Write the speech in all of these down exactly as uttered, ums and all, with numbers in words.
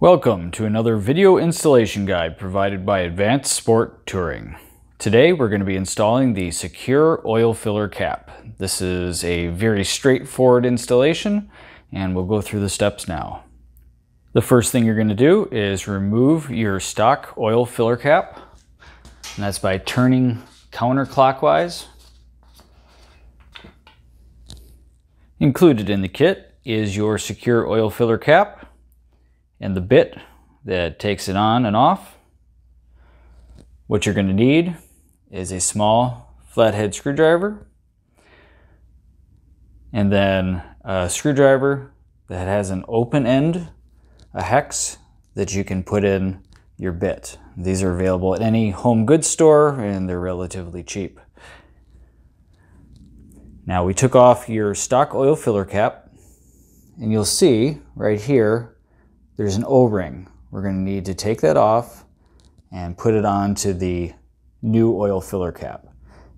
Welcome to another video installation guide provided by Advanced Sport Touring. Today we're going to be installing the Secure Oil Filler Cap. This is a very straightforward installation and we'll go through the steps now. The first thing you're going to do is remove your stock oil filler cap, and that's by turning counterclockwise. Included in the kit is your Secure Oil Filler Cap and the bit that takes it on and off. What you're going to need is a small flathead screwdriver and then a screwdriver that has an open end, a hex that you can put in your bit. These are available at any home goods store and they're relatively cheap. Now, we took off your stock oil filler cap and you'll see right here there's an O-ring. We're going to need to take that off and put it onto the new oil filler cap.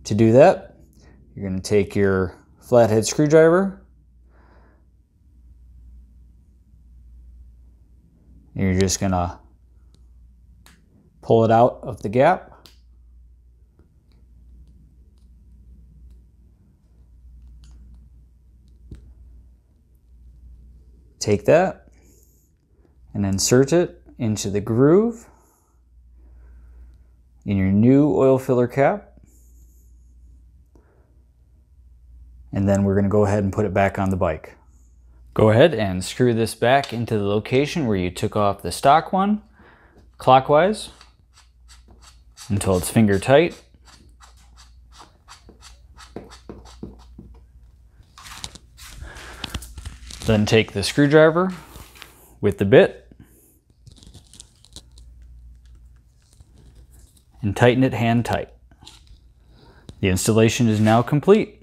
To do that, you're going to take your flathead screwdriver and you're just going to pull it out of the gap. Take that and insert it into the groove in your new oil filler cap. And then we're going to go ahead and put it back on the bike. Go ahead and screw this back into the location where you took off the stock one, clockwise, until it's finger tight. Then take the screwdriver with the bit and tighten it hand tight. The installation is now complete.